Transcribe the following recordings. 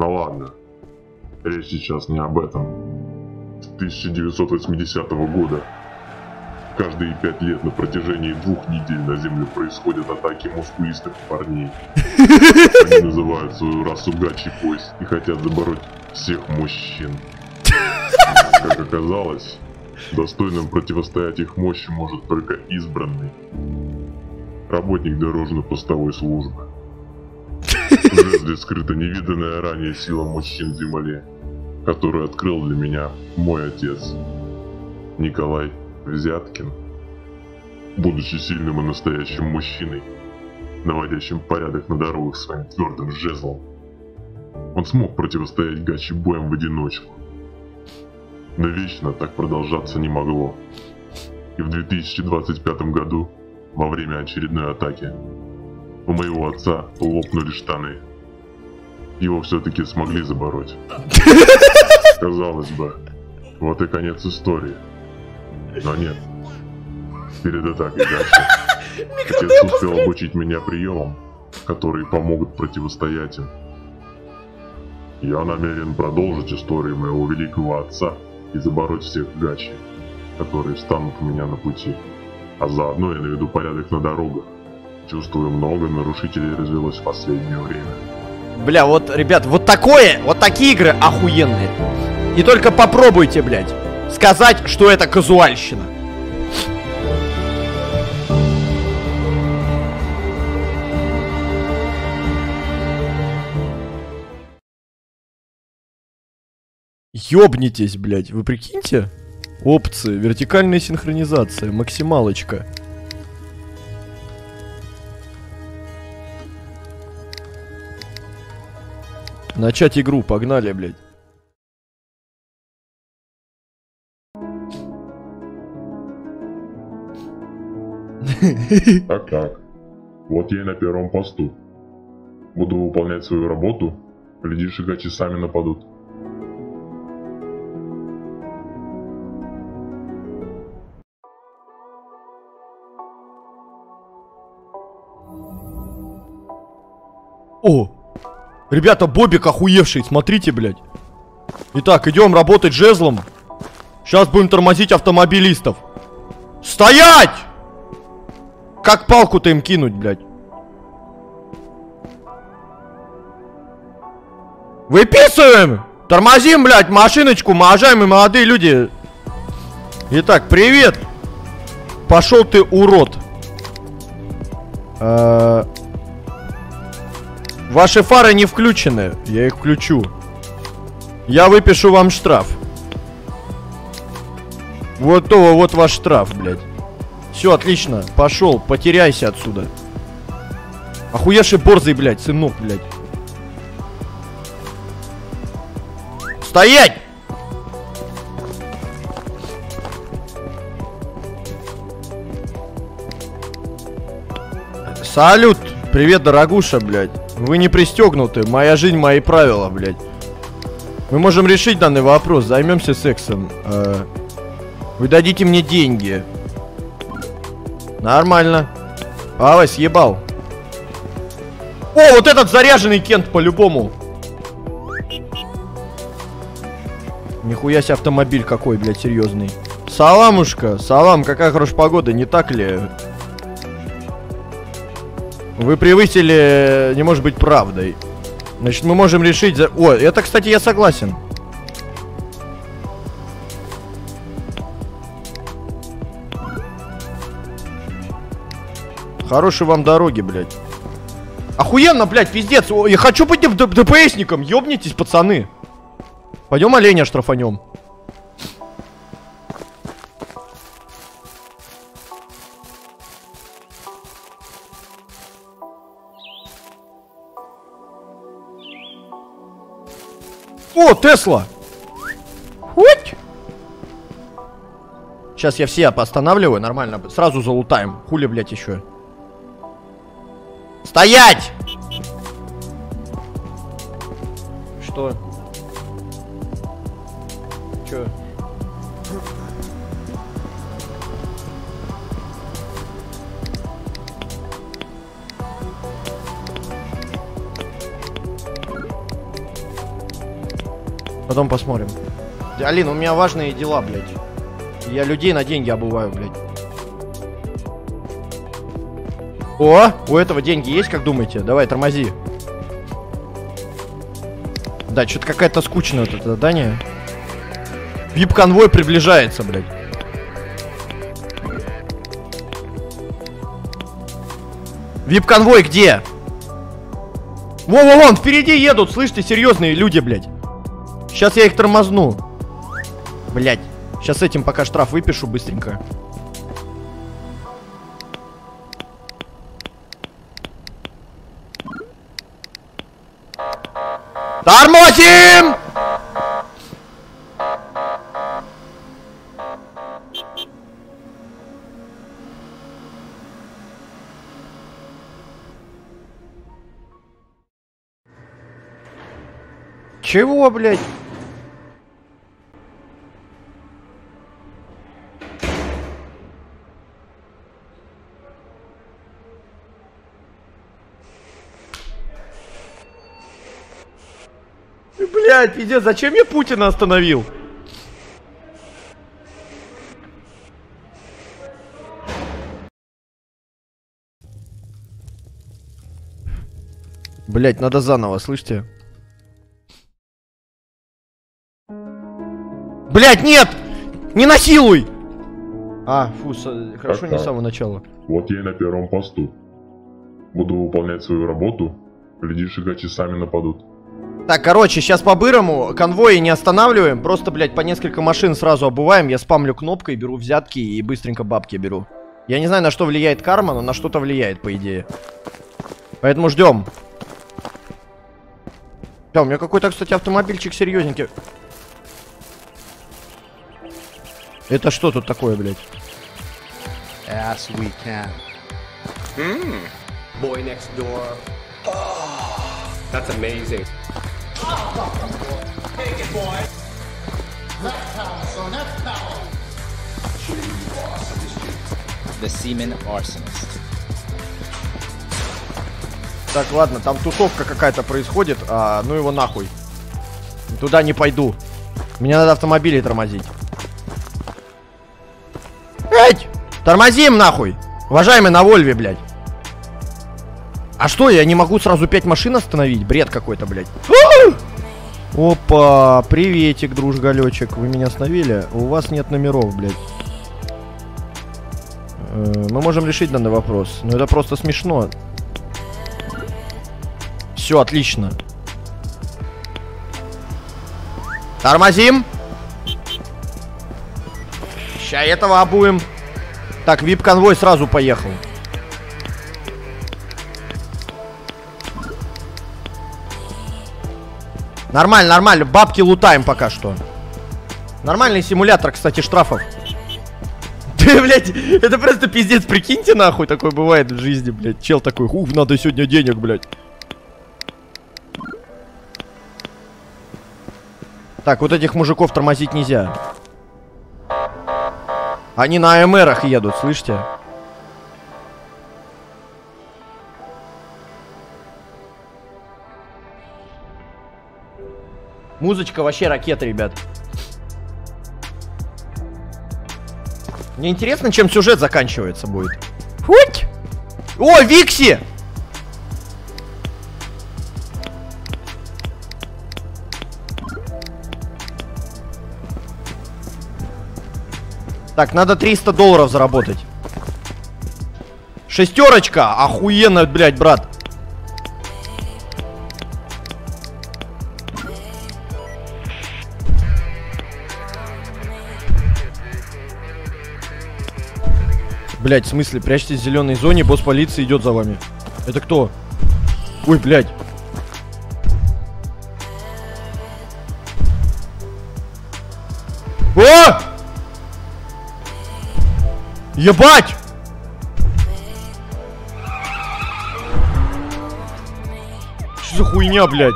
Ну ладно, речь сейчас не об этом. С 1980 года каждые 5 лет на протяжении 2 недель на Землю происходят атаки мускулистых парней. Они называют свою расу Гачи-пойс и хотят забороть всех мужчин. Как оказалось, достойным противостоять их мощи может только избранный работник дорожно-постовой службы. Уже здесь скрыта невиданная ранее сила мужчин Земли, которую открыл для меня мой отец, Николай Взяткин. Будучи сильным и настоящим мужчиной, наводящим порядок на дорогах своим твердым жезлом, он смог противостоять гачи-боям в одиночку. Но вечно так продолжаться не могло. И в 2025 году, во время очередной атаки, у моего отца лопнули штаны. Его все-таки смогли забороть. Казалось бы, вот и конец истории. Но нет. Перед атакой дальше отец успел обучить меня приемам, которые помогут противостоять им. Я намерен продолжить историю моего великого отца и забороть всех гачи, которые встанут у меня на пути. А заодно я наведу порядок на дорогах. Чувствую, много нарушителей развелось в последнее время. Бля, вот, ребят, вот такие игры охуенные. И только попробуйте, блядь, сказать, что это казуальщина. Ёбнитесь, блядь, вы прикиньте? Опции, вертикальная синхронизация, максималочка. Начать игру, погнали, блядь. Так-так. Вот я и на первом посту. Буду выполнять свою работу, глядишь, и гачи сами нападут. О! Ребята, Бобик охуевший, смотрите, блядь. Итак, идем работать жезлом. Сейчас будем тормозить автомобилистов. Стоять! Как палку-то им кинуть, блядь? Выписываем! Тормозим, блядь, машиночку, уважаемые молодые люди. Итак, привет! Пошел ты, урод. Ваши фары не включены. Я их включу. Я выпишу вам штраф. Вот то, вот ваш штраф, блядь. Все, отлично. Пошел, потеряйся отсюда. Охуевший борзый, блядь, сынок, блядь. Стоять! Салют! Привет, дорогуша, блядь. Вы не пристегнуты. Моя жизнь, мои правила, блядь. Мы можем решить данный вопрос. Займемся сексом. Вы дадите мне деньги. Нормально. Ава, съебал. О, вот этот заряженный Кент по-любому. Нихуя себе автомобиль какой, блядь, серьезный. Саламушка, салам, какая хорошая погода, не так ли? Вы превысили, не может быть правдой. Значит, мы можем решить за... О, это, кстати, я согласен. Хорошей вам дороги, блядь. Охуенно, блядь, пиздец. О, я хочу быть ДПСником, ёбнитесь, пацаны. Пойдем оленя штрафанем. О, Тесла! Хоть! Сейчас я все останавливаю, нормально. Сразу залутаем. Хули, блядь, еще. Стоять! Что? Че? Потом посмотрим. Алин, у меня важные дела, блядь. Я людей на деньги обуваю, блядь. О, у этого деньги есть, как думаете? Давай, тормози. Да, что-то какая-то скучная вот это задание. Вип-конвой приближается, блядь. Вип-конвой где? Вон, впереди едут, слышите, серьезные люди, блядь. Сейчас я их тормозну. Блядь, сейчас этим пока штраф выпишу быстренько. Тормозим! Чего, блядь? Блядь, пиздец, зачем я Путина остановил? Блядь, надо заново, слышите? Блядь, нет! Не насилуй! А, фу, хорошо, так, не с самого начала. Вот я и на первом посту. Буду выполнять свою работу. Глядишь, и гачи сами нападут. Так, короче, сейчас по-бырому. Конвои не останавливаем. Просто, блядь, по несколько машин сразу обуваем. Я спамлю кнопкой, беру взятки и быстренько бабки беру. Я не знаю, на что влияет карма, но на что-то влияет, по идее. Поэтому ждем. Да, у меня какой-то, кстати, автомобильчик серьезненький. Это что тут такое, блядь? As we can. Boy next door. That's amazing. Take it, boy. Next town, so next town. The seaman arsonist. Так, ладно, там тусовка какая-то происходит, а ну его нахуй. Туда не пойду. Мне надо автомобили тормозить. Эть! Тормозим, нахуй! Уважаемый, на Вольве, блядь. А что, я не могу сразу 5 машин остановить? Бред какой-то, блядь. Опа, приветик, дружгалечек. Вы меня остановили? У вас нет номеров, блядь. Мы можем решить данный вопрос. Но это просто смешно. Все, отлично. Тормозим! Ща этого обуем. Так, вип-конвой сразу поехал. Нормально, нормально. Бабки лутаем пока что. Нормальный симулятор, кстати, штрафов. Ты, блядь, это просто пиздец, прикиньте, нахуй. Такое бывает в жизни, блядь. Чел такой, уф, надо сегодня денег, блядь. Так, вот этих мужиков тормозить нельзя. Они на АМРах едут, слышите? Музычка вообще ракет, ребят. Мне интересно, чем сюжет заканчивается будет. Футь! О, Викси! Так, надо $300 заработать. Шестерочка! Охуенно, блядь, брат. Блядь, в смысле, прячьтесь в зеленой зоне, босс полиции идет за вами. Это кто? Ой, блядь. О! Ебать! Что за хуйня, блядь?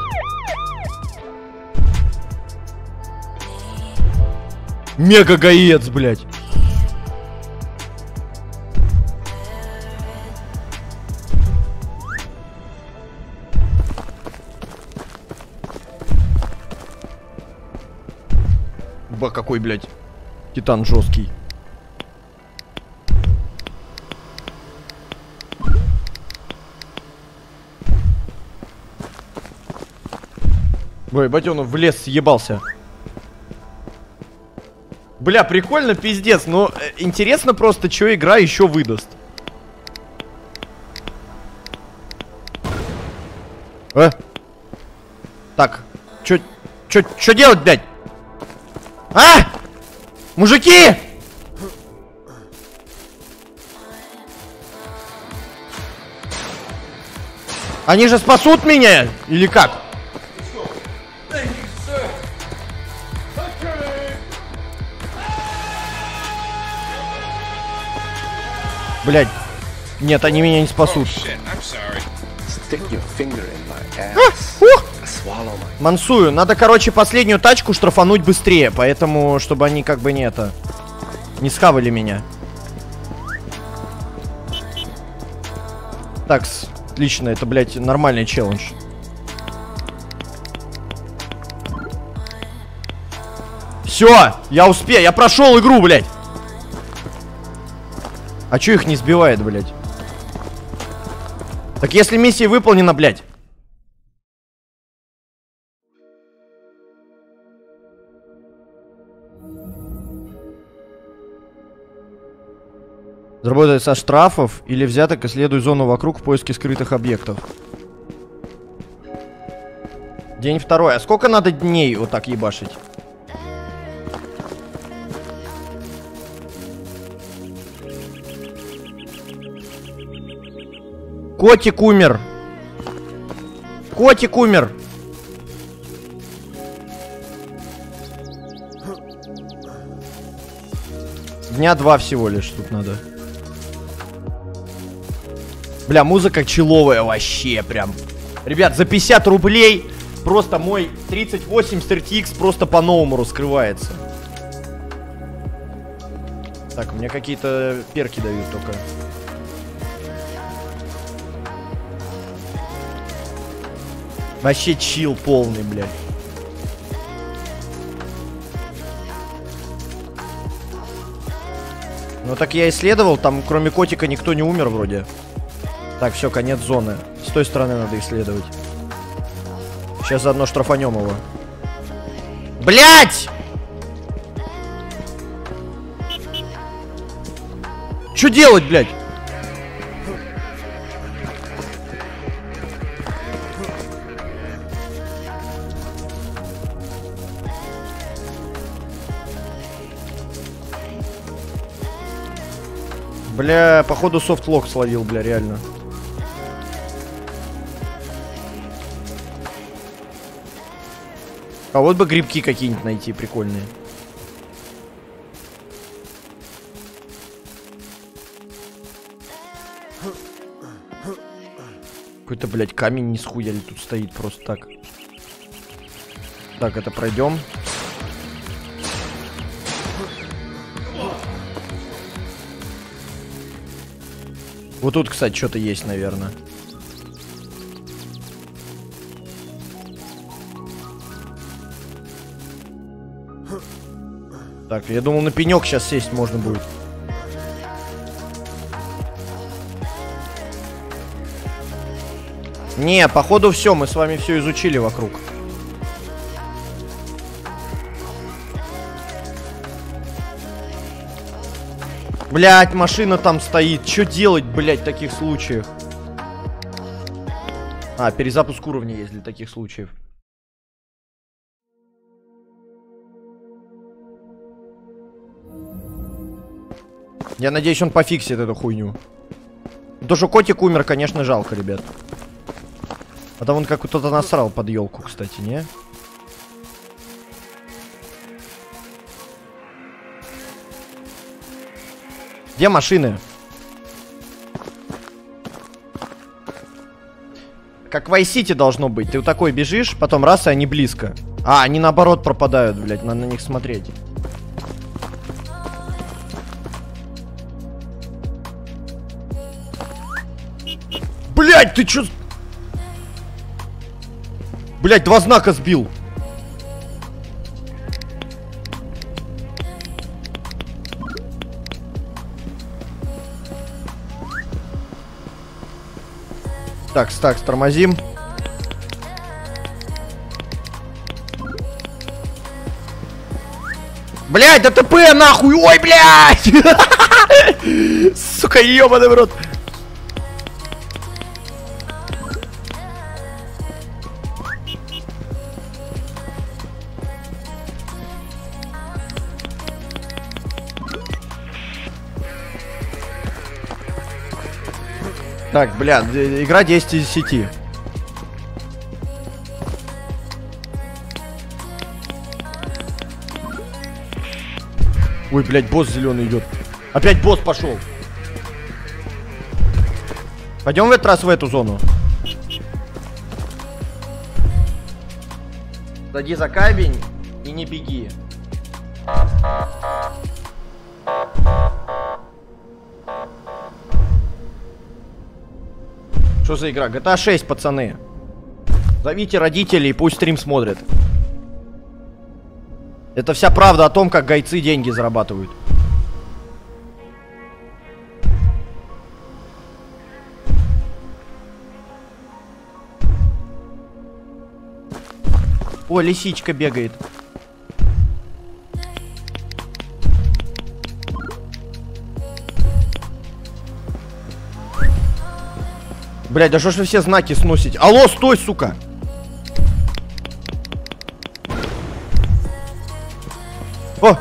Мега гаец, блядь. Ба, какой, блядь, титан жесткий. Ой, батя, в лес съебался. Бля, прикольно, пиздец, но интересно просто, что игра еще выдаст. А? Так, что делать, блядь? А! Мужики! Они же спасут меня, или как? Блядь, нет, они меня не спасут. Мансую, надо, короче, последнюю тачку штрафануть быстрее, поэтому, чтобы они как бы не это, не схавали меня. Так, отлично, это, блядь, нормальный челлендж. Все, я успел, я прошел игру, блядь. А чё их не сбивает, блядь? Так если миссия выполнена, блядь. Заработай со штрафов или взяток, исследуй зону вокруг в поиске скрытых объектов. День второй. А сколько надо дней вот так ебашить? Котик умер. Котик умер. Дня два всего лишь тут надо. Бля, музыка чиловая вообще прям. Ребят, за 50 рублей просто мой 3080 RTX просто по-новому раскрывается. Так, мне какие-то перки дают только. Вообще чил полный, блядь. Ну так я исследовал, там кроме котика никто не умер вроде. Так, все, конец зоны. С той стороны надо исследовать. Сейчас заодно штрафанем его. Блядь! Что делать, блядь? Бля, походу софтлок словил, бля, реально. А вот бы грибки какие-нибудь найти прикольные. Какой-то, блядь, камень не схуяли тут стоит просто так. Так, это пройдем. Вот тут, кстати, что-то есть, наверное. Так, я думал, на пенек сейчас сесть можно будет. Не, походу все, мы с вами все изучили вокруг. Блять, машина там стоит. Что делать, блять, в таких случаях? А, перезапуск уровня есть для таких случаев. Я надеюсь, он пофиксит эту хуйню. То, что котик умер, конечно, жалко, ребят. А там он как кто-то насрал под елку, кстати, не? Где машины? Как в Vice City должно быть. Ты вот такой бежишь, потом раз, и они близко. А, они наоборот пропадают, блядь. Надо на них смотреть. Блядь, ты чё? Блядь, два знака сбил. Так, тормозим. Блядь, ДТП, нахуй! Ой, блядь! Сука, ёбаный в рот! Так, бля, игра 10 из 10. Ой, блядь, босс зеленый идет. Опять босс пошел. Пойдем в этот раз в эту зону. Зайди за камень и не беги. Что за игра? GTA 6, пацаны. Зовите родителей, пусть стрим смотрят. Это вся правда о том, как гайцы деньги зарабатывают. О, лисичка бегает. Блядь, да что ж вы все знаки сносите? Алло, стой, сука! О!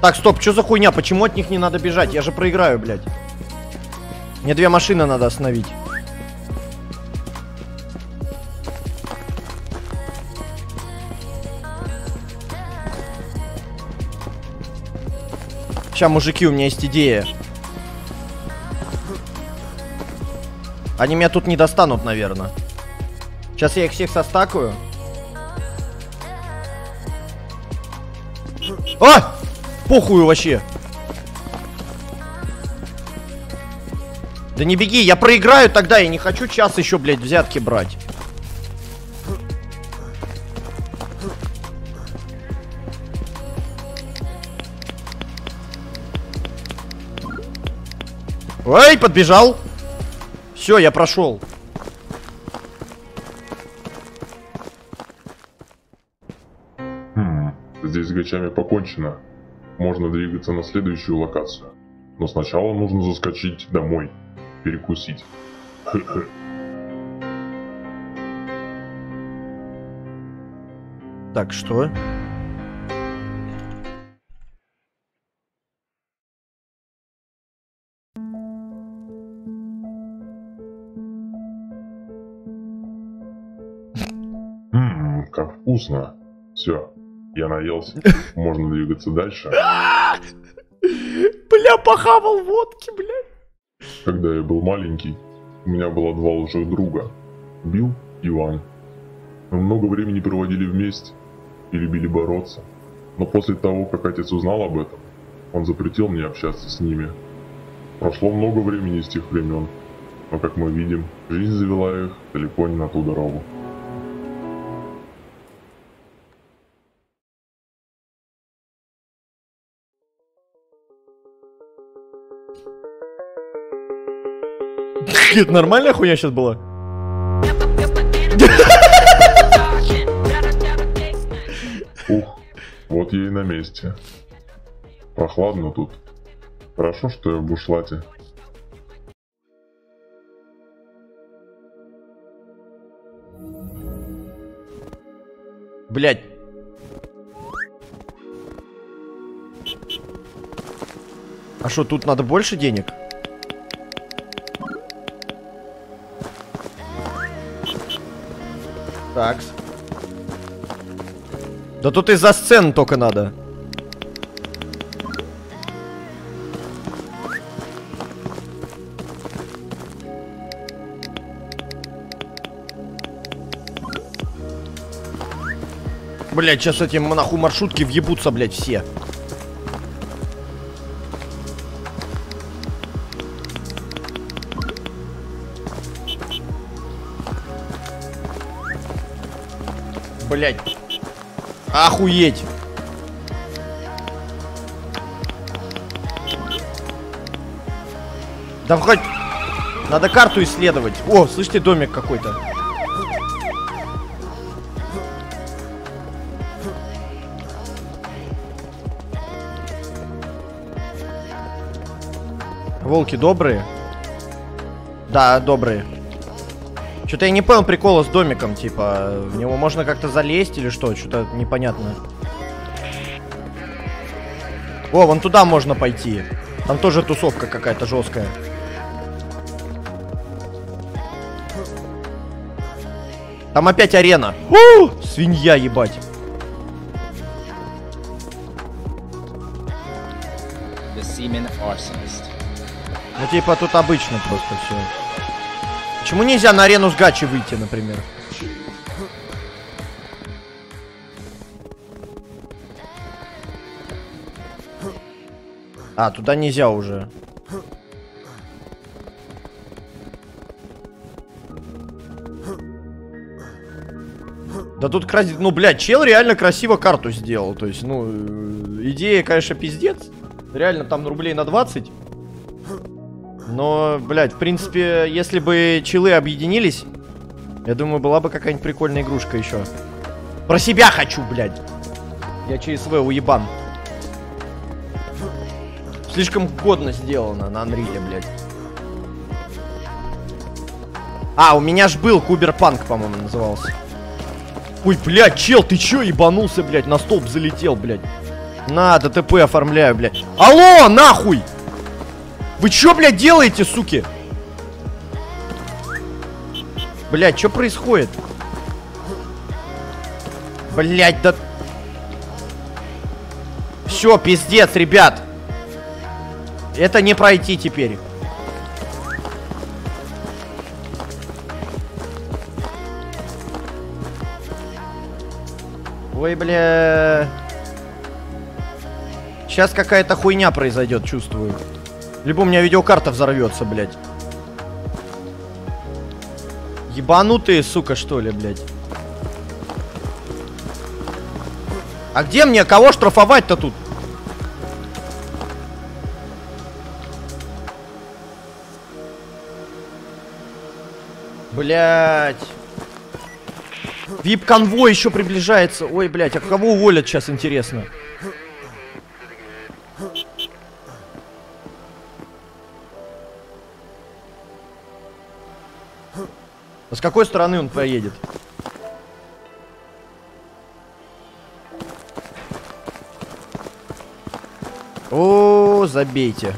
Так, стоп, что за хуйня? Почему от них не надо бежать? Я же проиграю, блядь. Мне две машины надо остановить. Сейчас, мужики, у меня есть идея. Они меня тут не достанут, наверное. Сейчас я их всех состакую. А! Похую вообще. Да не беги, я проиграю тогда. Я не хочу час еще, блядь, взятки брать. Ой, подбежал. Все, я прошел. Здесь с гачами покончено. Можно двигаться на следующую локацию. Но сначала нужно заскочить домой. Перекусить. Так, что? Вкусно. Все, я наелся. Можно двигаться дальше. Бля, похавал водки, бля. Когда я был маленький, у меня было два лучших друга. Билл и Ван. Мы много времени проводили вместе и любили бороться. Но после того, как отец узнал об этом, он запретил мне общаться с ними. Прошло много времени с тех времен. Но, как мы видим, жизнь завела их далеко не на ту дорогу. Это нормальная хуйня сейчас была? Ух, вот я и на месте. Прохладно тут. Хорошо, что я в бушлате. Блядь. А что, тут надо больше денег? Такс. Да тут из-за сцен только надо. Блять, сейчас эти нахуй маршрутки въебутся, блять, все. Блять. Охуеть. Да хоть... Надо карту исследовать. О, слышите, домик какой-то. Волки добрые? Да, добрые. Что-то я не понял прикола с домиком, типа, в него можно как-то залезть или что? Что-то непонятно. О, вон туда можно пойти. Там тоже тусовка какая-то жесткая. Там опять арена. У! Свинья, ебать. Ну типа тут обычно просто все. Почему нельзя на арену с гачи выйти, например? А, туда нельзя уже. Да тут красиво. Ну, блядь, чел реально красиво карту сделал. То есть, ну, идея, конечно, пиздец. Реально там рублей на 20. Но, блядь, в принципе, если бы челы объединились, я думаю, была бы какая-нибудь прикольная игрушка еще. Про себя хочу, блядь. Я ЧСВ уебан. Слишком годно сделано на Unreal, блядь. А, у меня ж был Куберпанк, по-моему, назывался. Ой, блядь, чел, ты чё ебанулся, блядь? На столб залетел, блядь. На, ДТП оформляю, блядь. Алло, нахуй! Вы чё, блядь, делаете, суки? Блядь, чё происходит? Блядь, да... Всё, пиздец, ребят. Это не пройти теперь. Ой, бля. Сейчас какая-то хуйня произойдет, чувствую. Либо у меня видеокарта взорвется, блядь. Ебанутые, сука, что ли, блядь. А где мне кого штрафовать-то тут? Блядь. Вип-конвой еще приближается. Ой, блядь, а кого уволят сейчас, интересно? А с какой стороны он поедет? О, забейте.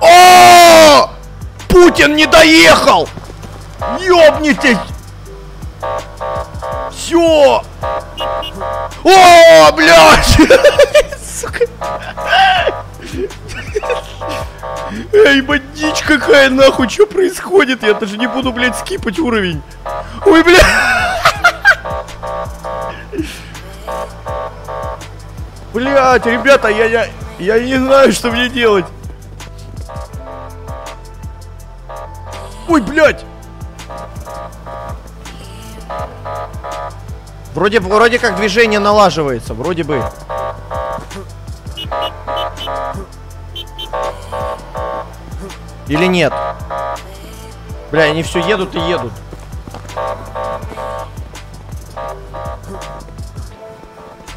О! Путин не доехал! Ёбнитесь! Все! О, блядь! Сука! Эй, бандич какая, нахуй! Что происходит? Я даже не буду, блядь, скипать уровень. Ой, блядь! Блядь, ребята, я не знаю, что мне делать. Ой, блядь! Вроде как движение налаживается, вроде бы. Или нет? Бля, они все едут и едут.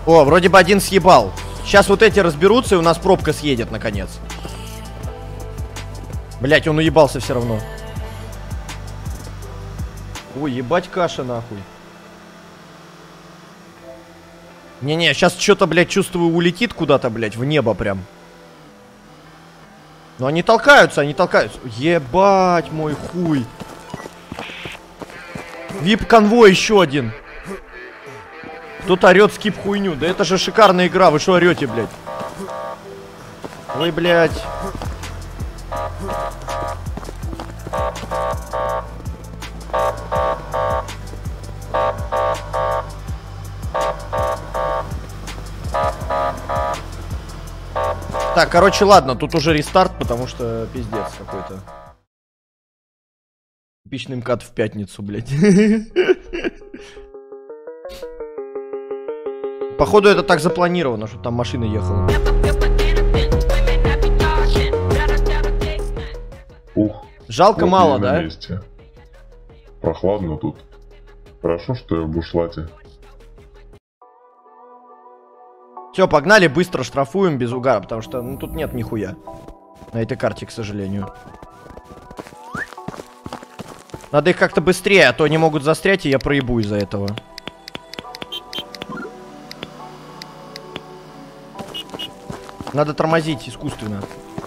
О, вроде бы один съебал. Сейчас вот эти разберутся, и у нас пробка съедет, наконец. Блять, он уебался все равно. Ой, ебать каша, нахуй. Не-не, сейчас что-то, блядь, чувствую, улетит куда-то, блядь, в небо прям. Но они толкаются, они толкаются. Ебать мой хуй. Вип-конвой еще один. Кто-то орет скип хуйню. Да это же шикарная игра, вы что орете, блядь? Ой, блядь. Так, короче, ладно, тут уже рестарт, потому что пиздец какой-то. Типичный МКАД в пятницу, блядь. Походу это так запланировано, что там машина ехала. Ух. Жалко вот мало, да? Месте. Прохладно тут. Хорошо, что я в бушлате. Все, погнали, быстро штрафуем без угара, потому что ну, тут нет нихуя. На этой карте, к сожалению. Надо их как-то быстрее, а то они могут застрять, и я проебу из-за этого. Надо тормозить искусственно.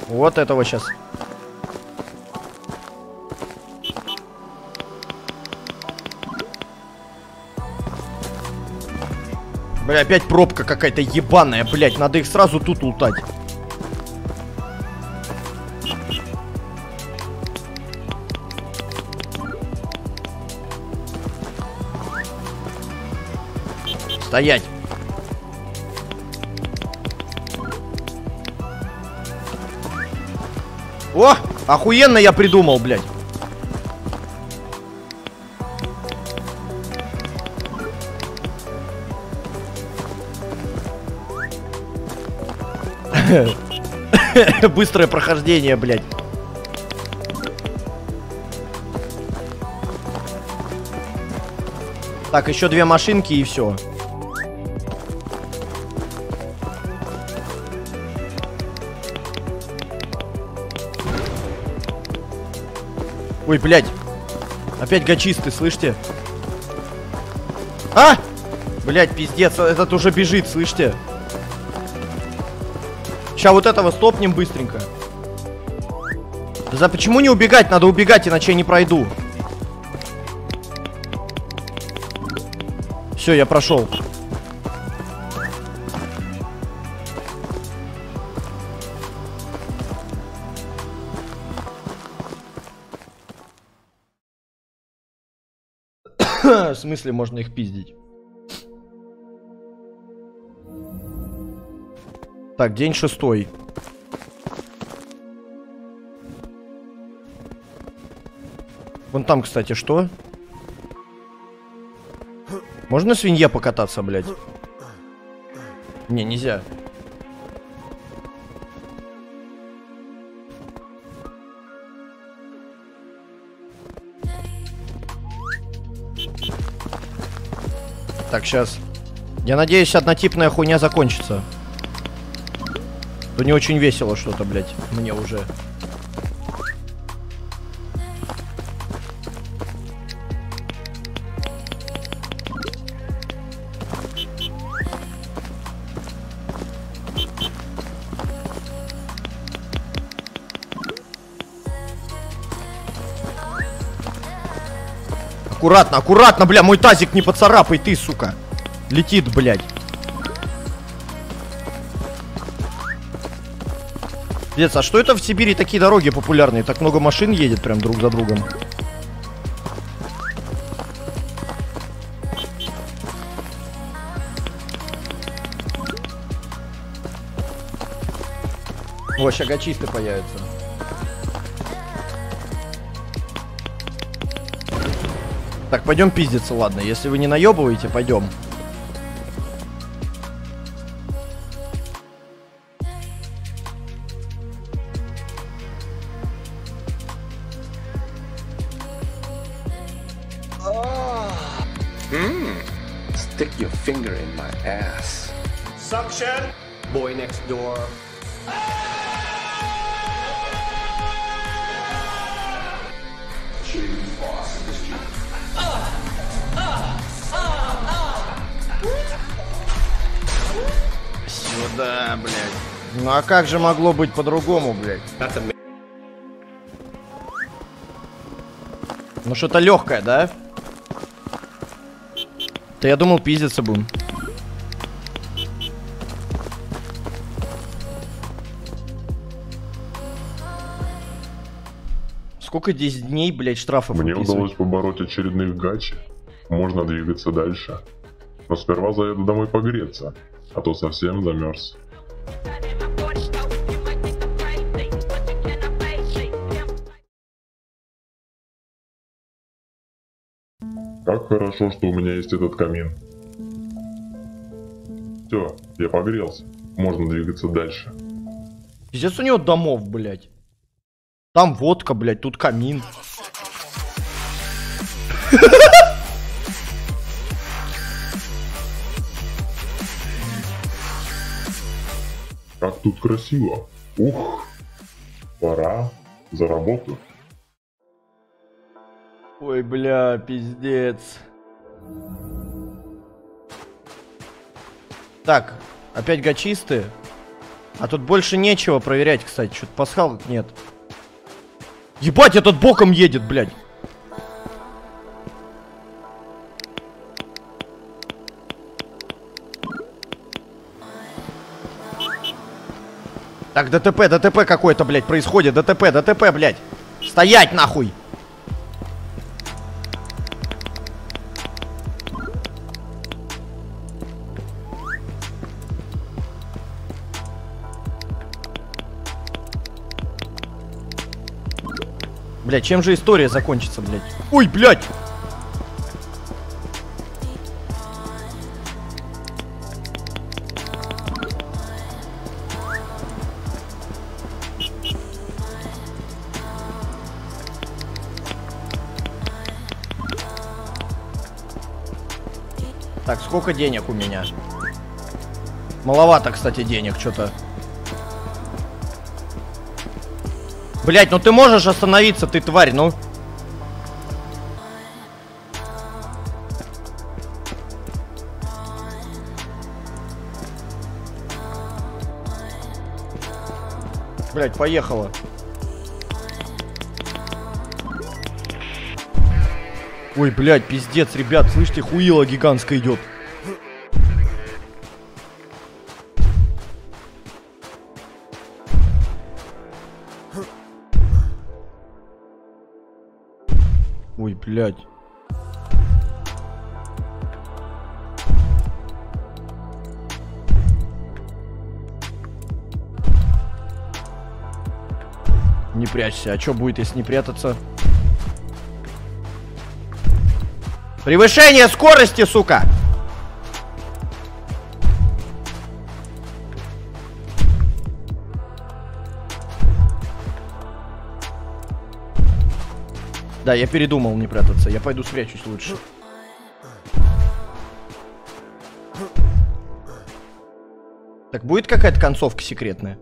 Вот этого сейчас. Бля, опять пробка какая-то ебаная, блядь. Надо их сразу тут лутать. Стоять. О, охуенно я придумал, блядь. Быстрое прохождение, блядь. Так, еще две машинки и все. Ой, блядь. Опять гачисты, слышите? А! Блядь, пиздец, этот уже бежит, слышите? Сейчас вот этого стопнем быстренько. За почему не убегать? Надо убегать, иначе я не пройду. Все, я прошел. В смысле, можно их пиздить. Так, день шестой. Вон там, кстати, что? Можно свинья покататься, блядь? Не, нельзя. Так, сейчас. Я надеюсь, однотипная хуйня закончится. То не очень весело что-то, блядь, мне уже. Аккуратно, аккуратно, бля, мой тазик не поцарапай ты, сука. Летит, блядь. Дец, а что это в Сибири такие дороги популярные? Так много машин едет прям друг за другом. О, сейчас гачисты появятся. Так, пойдем пиздиться, ладно. Если вы не наебываете, пойдем. Stick your finger in my ass. Suction. Boy next door. Да, блядь. Ну а как же могло быть по-другому, блядь? Ну что-то легкое, да? Да я думал, пиздиться будем. Сколько здесь дней, блядь, штрафов? Мне удалось побороть очередных гачи. Можно двигаться дальше. Но сперва заеду домой погреться. А то совсем замерз. Как хорошо, что у меня есть этот камин. Все, я погрелся. Можно двигаться дальше. Пиздец у него домов, блядь. Там водка, блядь, тут камин. Как тут красиво. Ух, пора за работу. Ой, бля, пиздец. Так, опять гачисты. А тут больше нечего проверять, кстати. Что-то пасхалок нет. Ебать, этот боком едет, блядь. Так, ДТП какое-то, блядь, происходит. ДТП, блядь. Стоять, нахуй. Блядь, чем же история закончится, блядь? Ой, блядь! Так, сколько денег у меня? Маловато, кстати, денег, что-то. Блять, ну ты можешь остановиться, ты тварь, ну. Блять, поехала. Ой, блять, пиздец, ребят, слышите, хуила гигантская идет. Ой, блядь. Не прячься. А что будет, если не прятаться? Превышение скорости, сука! Да, я передумал не прятаться. Я пойду спрячусь лучше. Так, будет какая-то концовка секретная?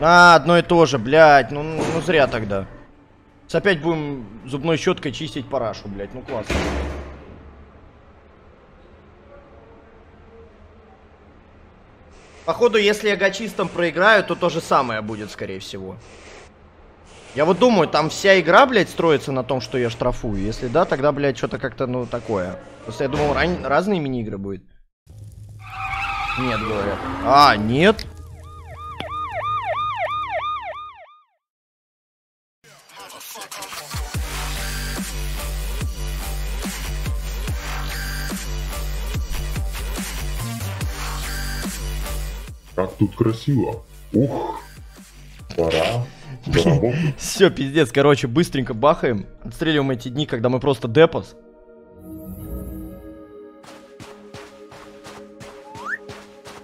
А, одно и то же, блядь. Ну зря тогда. Опять будем зубной щеткой чистить парашу, блядь. Ну классно. Походу, если я гачистом проиграю, то то же самое будет, скорее всего. Я вот думаю, там вся игра, блядь, строится на том, что я штрафую. Если да, тогда, блядь, что-то как-то, ну, такое. Просто я думал, разные мини-игры будет. Нет, говорят. А, нет. Как тут красиво. Ух, пора. Все, пиздец, короче, быстренько бахаем. Отстреливаем эти дни, когда мы просто депос.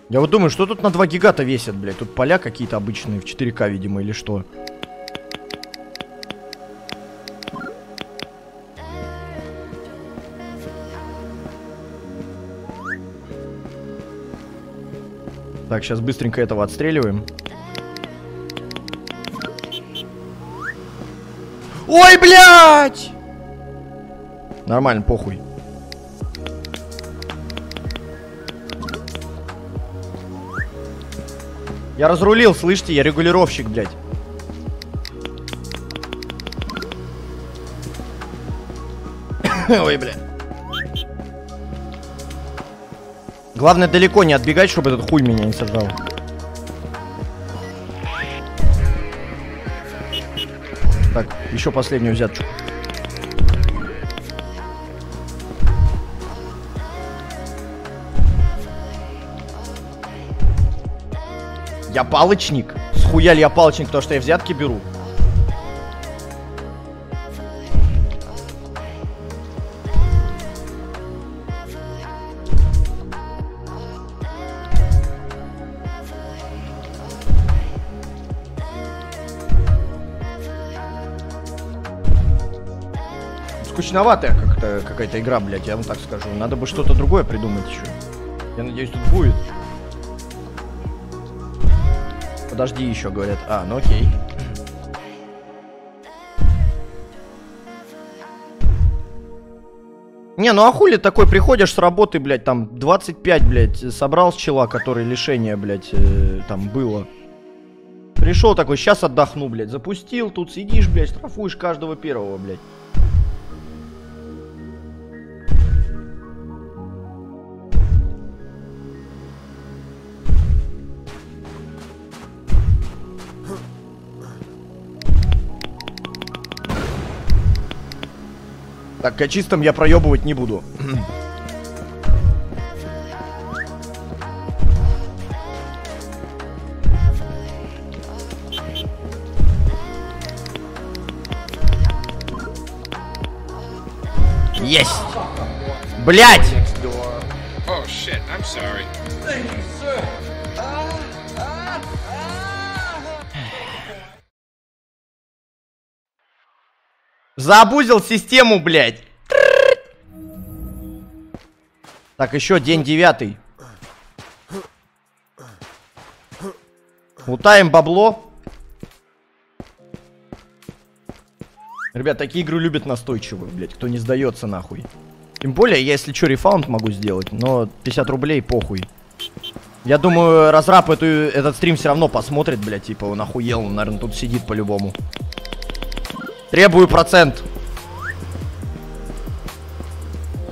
Я вот думаю, что тут на 2 гигата весят, блядь. Тут поля какие-то обычные в 4К, видимо, или что. Так, сейчас быстренько этого отстреливаем. Ой, блядь! Нормально, похуй. Я разрулил, слышите, я регулировщик, блядь. Ой, блядь. Главное, далеко не отбегать, чтобы этот хуй меня не сожрал. Так, еще последнюю взяточку. Я палочник? Схуя ли я палочник, потому что я взятки беру? скучноватая как-то какая-то игра, блядь, я вам так скажу. Надо бы что-то другое придумать еще. Я надеюсь, тут будет. Подожди еще, говорят. А, ну окей. Не, ну а хули такой, приходишь с работы, блядь, там 25, блядь, собрал с чела, который лишение, блядь, там было. Пришел такой, сейчас отдохну, блядь, запустил, тут сидишь, блядь, штрафуешь каждого первого, блядь. Так, качистом я проебывать не буду. Есть! Блять! Забузил систему, блядь. Так, еще день 9. Утаем бабло. Ребят, такие игры любят настойчивые, блядь. Кто не сдается, нахуй. Тем более, я, если что, рефаунд могу сделать. Но 50 рублей, похуй. Я думаю, разраб этот стрим все равно посмотрит, блядь. Типа, он охуел, он, наверное, тут сидит по-любому. Требую процент.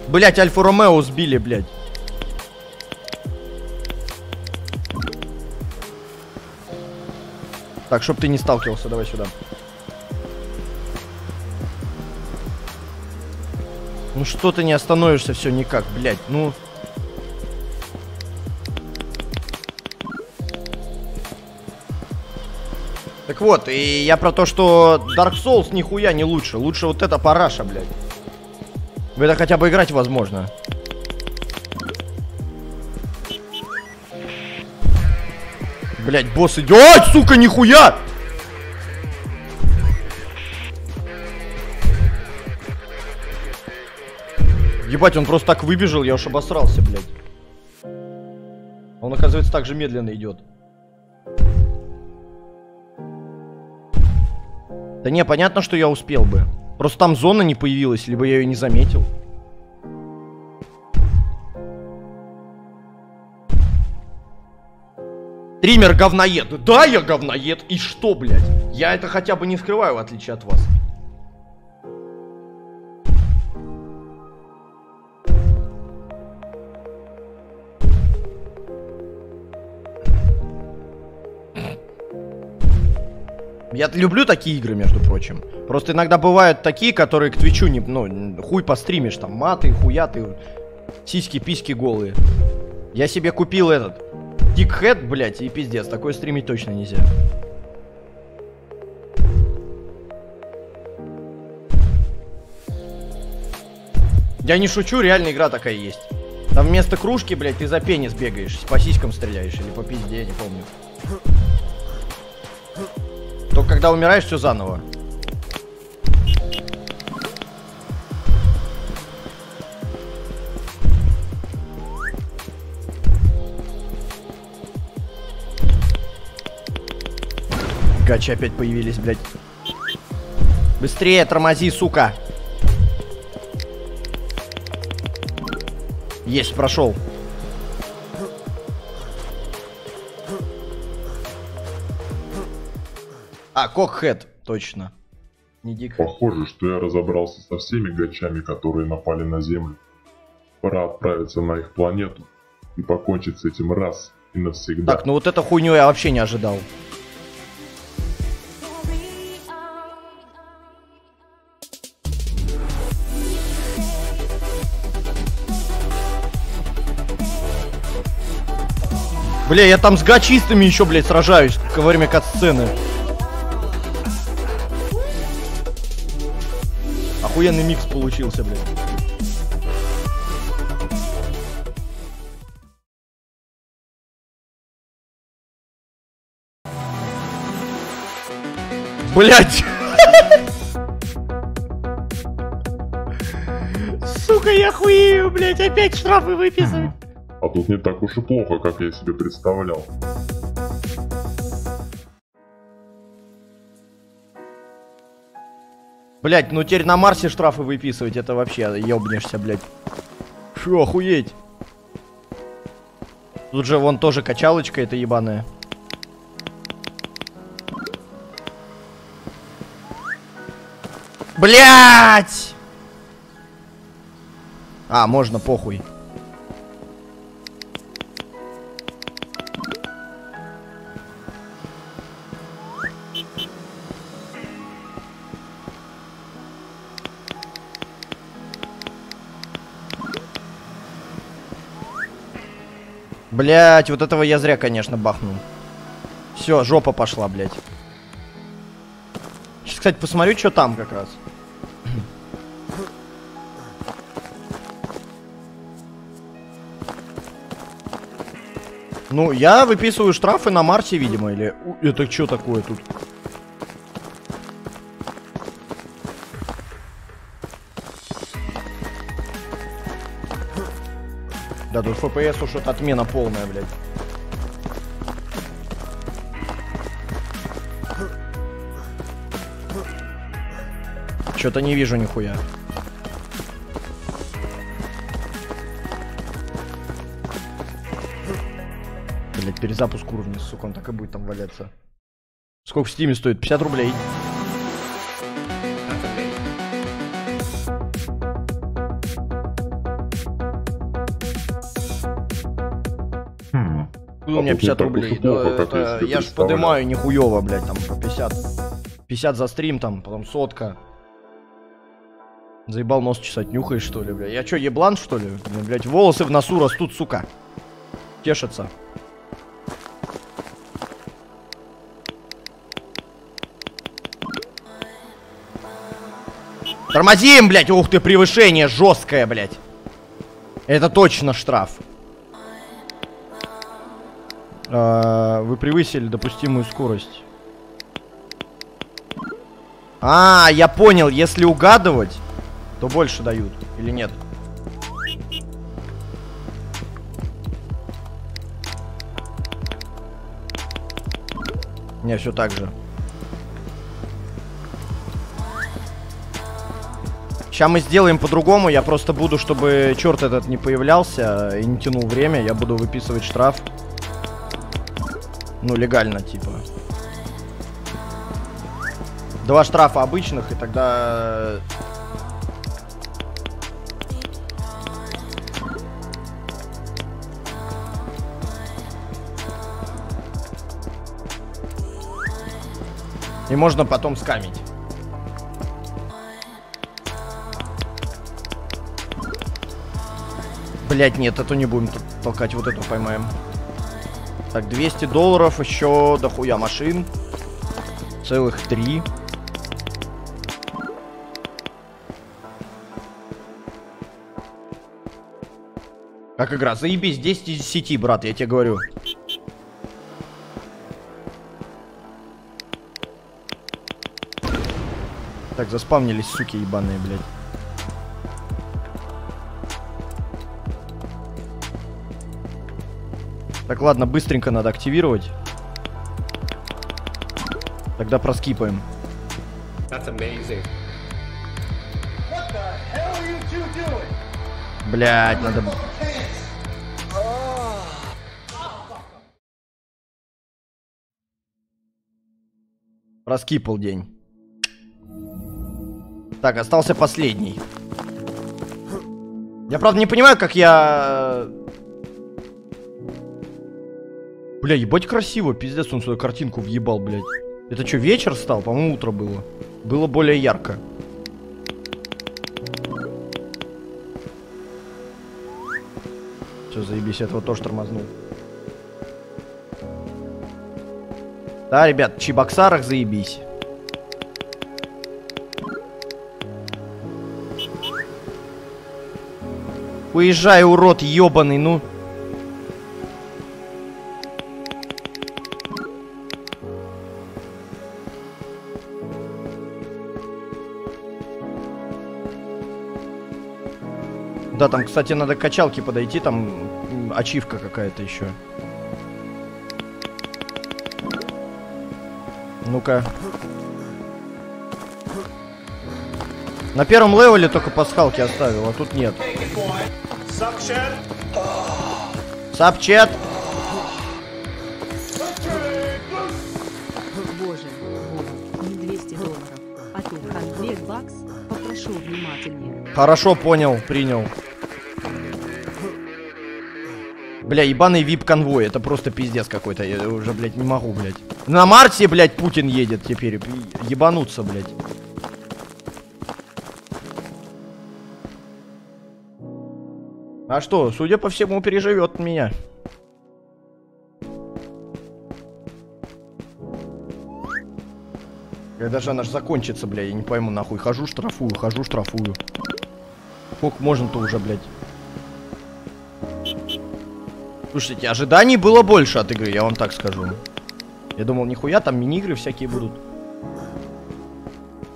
Блять, Альфа Ромео сбили, блять. Так, чтоб ты не сталкивался, давай сюда. Ну что ты не остановишься все никак, блять, ну. Так вот, и я про то, что Dark Souls нихуя не лучше. Лучше вот эта параша, блядь. В это хотя бы играть возможно. Блядь, босс идет. Ой, сука, нихуя! Ебать, он просто так выбежал, я уж обосрался, блядь. Он, оказывается, так же медленно идет. Да не, понятно, что я успел бы. Просто там зона не появилась, либо я ее не заметил. Триммер говноед. Да, я говноед. И что, блядь? Я это хотя бы не скрываю, в отличие от вас. Я люблю такие игры, между прочим. Просто иногда бывают такие, которые к твичу не... Ну, хуй постримишь, там, маты, хуяты, сиськи-письки голые. Я себе купил этот Тикхэт, блядь, и пиздец. Такое стримить точно нельзя. Я не шучу, реально игра такая есть. Там вместо кружки, блядь, ты за пенис бегаешь, по сиськам стреляешь или по пизде, я не помню. Только когда умираешь, все заново. Гачи опять появились, блядь. Быстрее, тормози, сука. Есть, прошел. А, кокхэт, точно. Не дик. Похоже, что я разобрался со всеми гачами, которые напали на Землю. Пора отправиться на их планету и покончить с этим раз и навсегда. Так, ну вот эту хуйню я вообще не ожидал. Бля, я там с гачистами еще, блядь, сражаюсь во время катсцены. Охуенный микс получился, блядь. Блядь. сука, я хуею, блядь, опять штрафы выписывать. А тут не так уж и плохо, как я себе представлял. Блядь, ну теперь на Марсе штрафы выписывать, это вообще ёбнешься, блядь. Шо, охуеть? Тут же вон тоже качалочка эта ебаная. Блядь! А, можно, похуй. Блять, вот этого я зря, конечно, бахнул. Все, жопа пошла, блять. Сейчас, кстати, посмотрю, что там как раз. Ну, я выписываю штрафы на Марсе, видимо, или... Это что такое тут? Да, тут FPS уж отмена полная, блядь. Чё-то не вижу нихуя. Блядь, перезапуск уровня, сука, он так и будет там валяться. Сколько в Steam стоит? 50 рублей. У меня 50 рублей. Плохо, да, я ж поднимаю нихуево, блядь, там по 50. 50 за стрим, там, потом сотка. Заебал нос чесать, нюхаешь, что ли, блядь? Я чё, еблан, что ли? Ну, блядь, волосы в носу растут, сука. Тешатся. Тормозим, блядь! Ух ты, превышение жесткое, блядь. Это точно штраф. Вы превысили допустимую скорость. А, я понял, если угадывать, то больше дают, или нет? Не, все так же. Сейчас мы сделаем по-другому, я просто буду, чтобы черт этот не появлялся и не тянул время, я буду выписывать штраф. Ну, легально, типа. Два штрафа обычных, и тогда... И можно потом скамить. Блять, нет, эту не будем тут толкать, вот эту поймаем. Так, $200, еще дохуя машин. Целых 3. Как игра? Заебись, 10 из 10, брат, я тебе говорю. Так, заспавнились, суки ебаные, блядь. Так, ладно, быстренько надо активировать. Тогда проскипаем. Блять, надо... Проскипал день. Так, остался последний. Я, правда, не понимаю, как я... Бля, ебать красиво, пиздец, он свою картинку въебал, блядь. Это что, вечер стал? По-моему, утро было. Было более ярко. Все, заебись, этого тоже тормознул. Да, ребят, в Чебоксарах заебись. Уезжай, урод ебаный, ну... Да, там, кстати, надо к качалке подойти, там ачивка какая-то еще. Ну-ка. На первом левеле только пасхалки оставил, а тут нет. Сапчет! Боже, Бог, не $200, а тут $100, попрошу внимательнее. Хорошо, понял, принял. Бля, ебаный вип-конвой, это просто пиздец какой-то, я уже, блядь, не могу, блядь. На Марсе, блядь, Путин едет теперь, ебануться, блядь. А что, судя по всему, переживет меня. Когда же она ж закончится, бля, я не пойму нахуй. Хожу, штрафую. Сколько можно-то уже, блядь? Слушайте, ожиданий было больше от игры, я вам так скажу. Я думал, нихуя, там мини-игры всякие будут.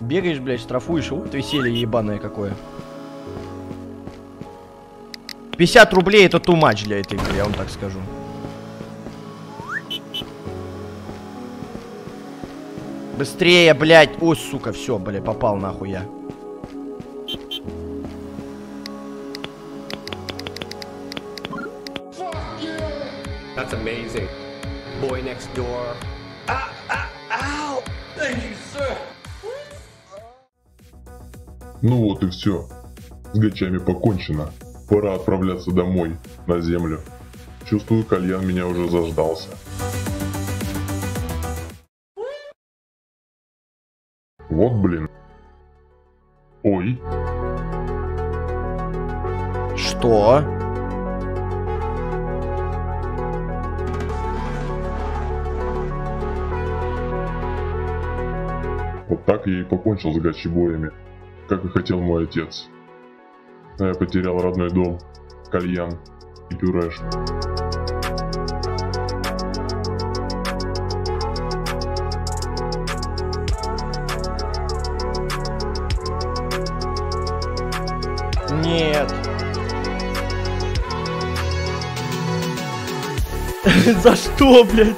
Бегаешь, блядь, штрафуешь, вот веселье ебаное какое. 50 рублей это too much для этой игры, я вам так скажу. Быстрее, блядь. Ой, сука, все, блядь, попал нахуй я. That's amazing. Boy next door. Ow! Thank you, sir. Ну вот и все. С гачами покончено. Пора отправляться домой, на землю. Чувствую, кальян меня уже заждался. Вот блин. Ой. Что? Вот так я и покончил с гачи-боями, как и хотел мой отец. Я потерял родной дом, кальян и пюрешку. Нет. За что, блядь?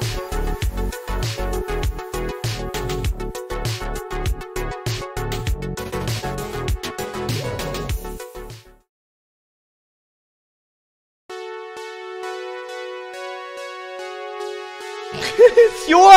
Всё!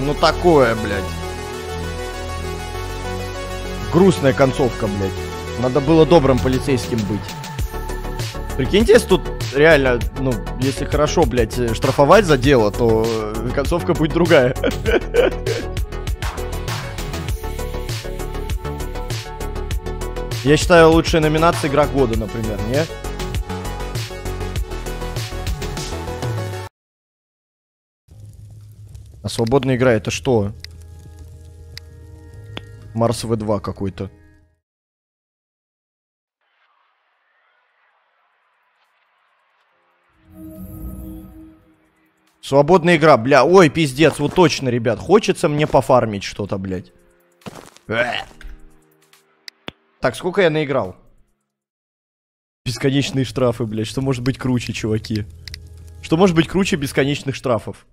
Ну такое, блядь. Грустная концовка, блядь. Надо было добрым полицейским быть. Прикиньте, если тут реально, ну, если хорошо, блядь, штрафовать за дело, то концовка будет другая. Я считаю, лучшая номинация игра года, например, не? А свободная игра это что? Марс В2 какой-то. Свободная игра, бля. Ой, пиздец, вот точно, ребят. Хочется мне пофармить что-то, блядь. Так, сколько я наиграл? Бесконечные штрафы, блядь. Что может быть круче, чуваки? Что может быть круче бесконечных штрафов?